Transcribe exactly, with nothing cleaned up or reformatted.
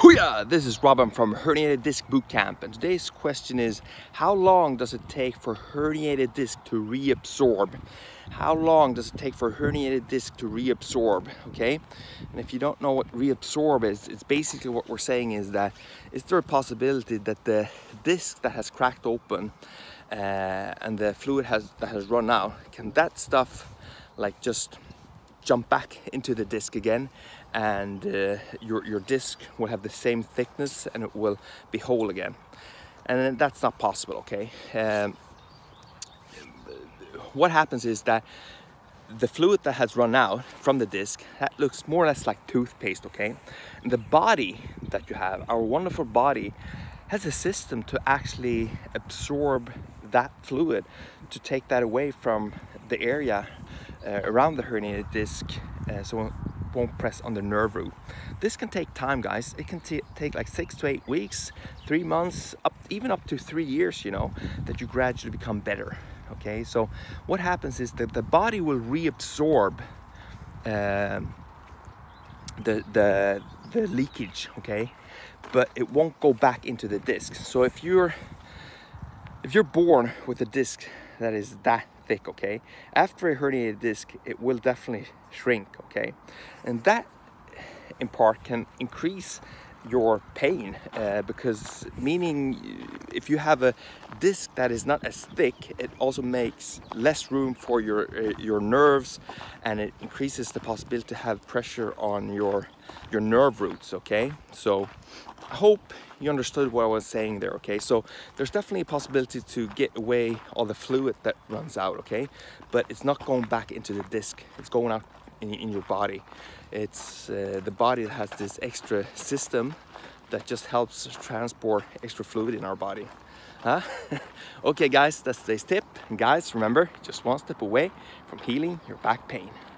Hooyah! This is Robin from Herniated Disc Bootcamp, and today's question is, how long does it take for herniated disc to reabsorb? How long does it take for herniated disc to reabsorb, okay? And if you don't know what reabsorb is, it's basically what we're saying is that, is there a possibility that the disc that has cracked open uh, and the fluid has, that has run out, can that stuff like just jump back into the disc again, and uh, your, your disc will have the same thickness and it will be whole again? And that's not possible, okay? Um, what happens is that the fluid that has run out from the disc, that looks more or less like toothpaste, okay? And the body that you have, our wonderful body, has a system to actually absorb that fluid, to take that away from the area Uh, around the herniated disc, uh, so it won't press on the nerve root. This can take time, guys. It can take like six to eight weeks, three months, up even up to three years, you know, that you gradually become better, okay? So what happens is that the body will reabsorb uh, the, the, the leakage, okay? But it won't go back into the disc. So if you're, if you're born with a disc that is that thick, okay, after a herniated disc it will definitely shrink, okay, and that in part can increase your pain, uh, because meaning if you have a disc that is not as thick, it also makes less room for your uh, your nerves, and it increases the possibility to have pressure on your your nerve roots, okay? So I hope you understood what I was saying there, okay? So there's definitely a possibility to get away all the fluid that runs out, okay? But it's not going back into the disc, it's going out in, in your body. It's uh, the body that has this extra system that just helps transport extra fluid in our body. Huh? Okay guys, that's today's tip. And guys, remember, just one step away from healing your back pain.